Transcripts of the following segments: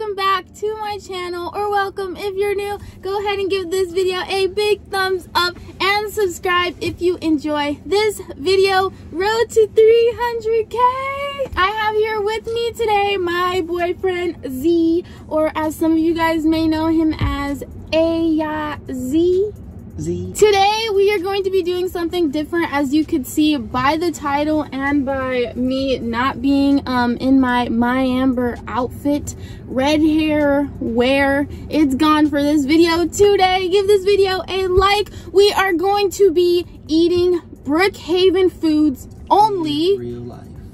welcome back to my channel, or welcome if you're new. Go ahead and give this video a big thumbs up and subscribe if you enjoy this video. Road to 300k. I have here with me today my boyfriend Z, or as some of you guys may know him as Aya Z. Today we are going to be doing something different, as you could see by the title and by me not being in my amber outfit, red hair wear. It's gone for this video today. Give this video a like. We are going to be eating Brookhaven foods only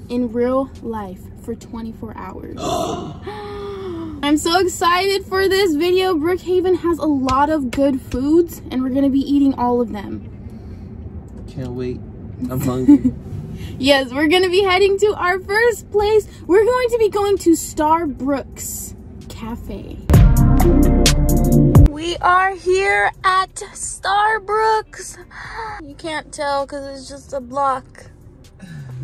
in real life for 24 hours. I'm so excited for this video. Brookhaven has a lot of good foods and we're gonna be eating all of them. Can't wait, I'm hungry. Yes, we're gonna be heading to our first place. We're going to be going to Starbrooks Cafe. We are here at Starbrooks. You can't tell because it's just a block,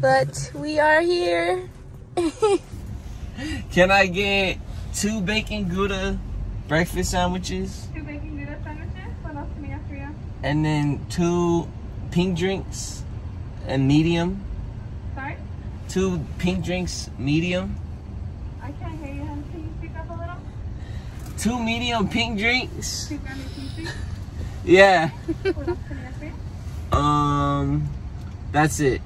but we are here. Can I get 2 bacon gouda breakfast sandwiches? 2 bacon gouda sandwiches. What else do we have for you? And then 2 pink drinks and medium. Sorry? 2 pink drinks medium. I can't hear you. Can you speak up a little? 2 medium pink drinks. 2 gummy pink drinks? Yeah. What else can we have for you? That's it.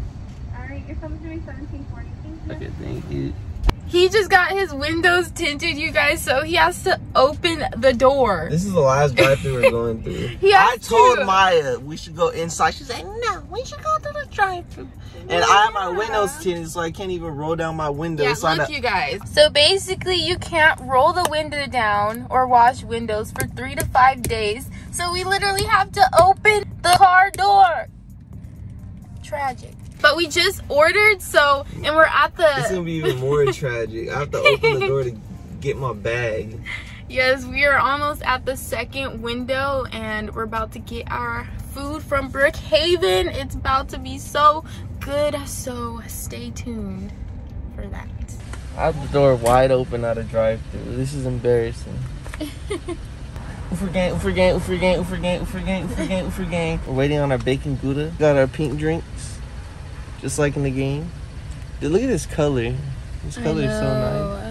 Alright, your phone is doing 1740. Thank you. Okay, thank you. He just got his windows tinted, you guys, so he has to open the door. This is the last drive-thru we're going through. I told Maya we should go inside. She's like, no, we should go through the drive-thru. And yeah. I have my windows tinted, so I can't even roll down my window. Yeah, so look, you guys. So basically, you can't roll the window down or wash windows for 3 to 5 days. So we literally have to open the car door. Tragic. But we just ordered, so, and we're at the... It's gonna be even more tragic. I have to open the door to get my bag. Yes, we are almost at the second window, and we're about to get our food from Brookhaven. It's about to be so good, so stay tuned for that. I have the door wide open at a drive-thru. This is embarrassing. Ufer gang. We're waiting on our bacon gouda. Got our pink drinks. Just like in the game. Dude, look at this color. This color is so nice.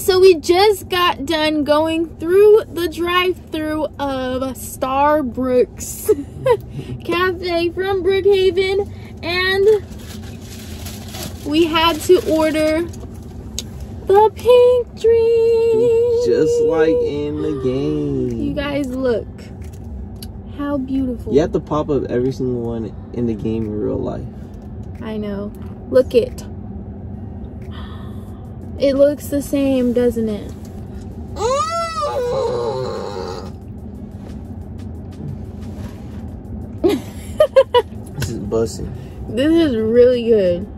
So we just got done going through the drive-thru of Starbrooks Cafe from Brookhaven, and we had to order the pink drink. Just like in the game. You guys, look how beautiful. You have to pop up every single one in the game in real life. I know. Look it. It looks the same, doesn't it? This is bussin'. This is really good.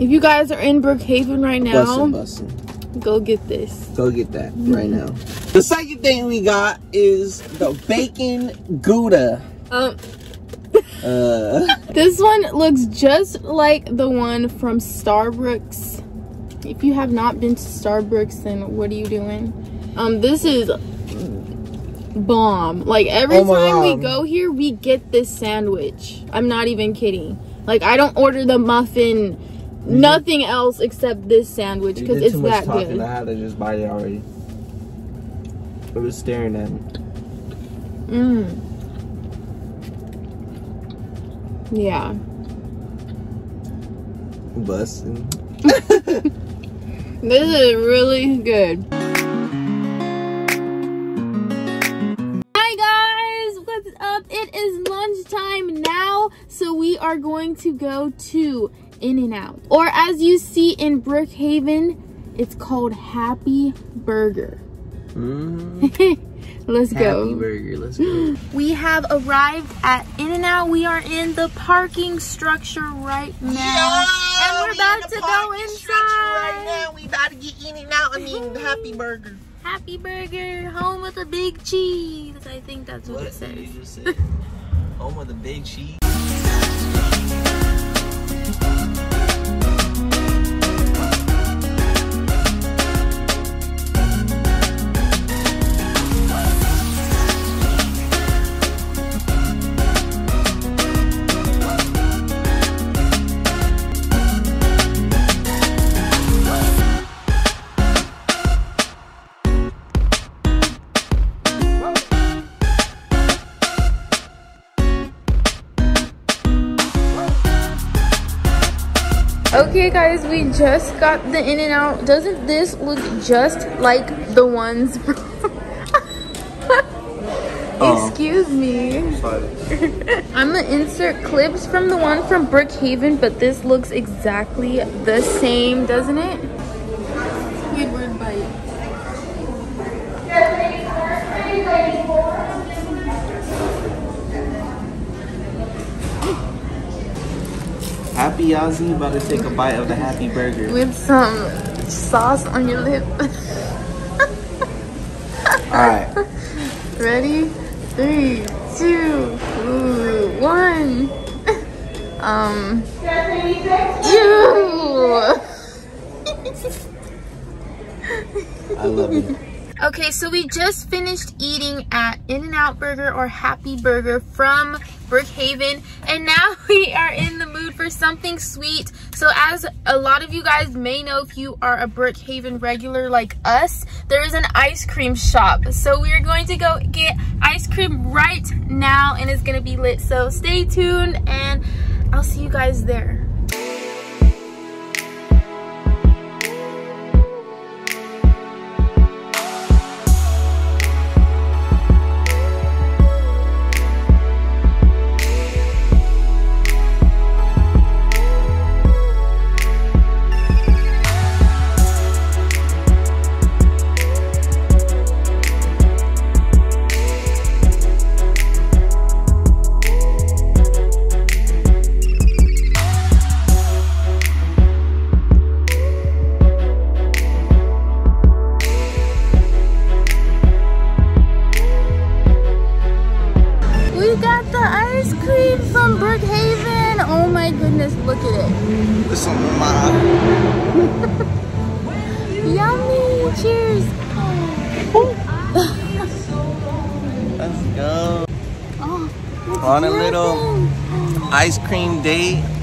If you guys are in Brookhaven right now, bussin'. Go get this. Go get that right now. The second thing we got is the bacon gouda. This one looks just like the one from Starbrooks. If you have not been to Starbrooks, then what are you doing? This is bomb. Like, every time we go here, we get this sandwich. I'm not even kidding. Like, I don't order the muffin, nothing else except this sandwich because it's that good. I had to just buy it already. It was staring at me. Mmm. Yeah. Bussin'. This is really good. Hi guys, what's up? It is lunchtime now, so we are going to go to In-N-Out. Or as you see in Brookhaven, it's called Happy Burger. Let's go. Happy Burger, let's go. We have arrived at In-N-Out. We are in the parking structure right now. Yeah, and we're about to go inside. Right now. We about to get In-N-Out. I mean, Happy Burger. Happy Burger, home with a big cheese. I think that's what it says. You just said, home with a big cheese. Okay guys, we just got the In-N-Out. Doesn't this look just like the ones from excuse me. I'm gonna insert clips from the one from Brookhaven, but this looks exactly the same, doesn't it? Good word bite. Happy Aya Z about to take a bite of the Happy Burger. With some sauce on your lip. Alright. Ready? 3, 2, 1. I love it. Okay, so we just finished eating at In-N-Out Burger or Happy Burger from Brookhaven, and now we are in the mood for something sweet. So as a lot of you guys may know, if you are a Brookhaven regular like us, there is an ice cream shop. So we are going to go get ice cream right now, and it's gonna be lit. So stay tuned and I'll see you guys there. Look at it. This is yummy. Cheers. Oh. Let's go. Oh, on a little ice cream date.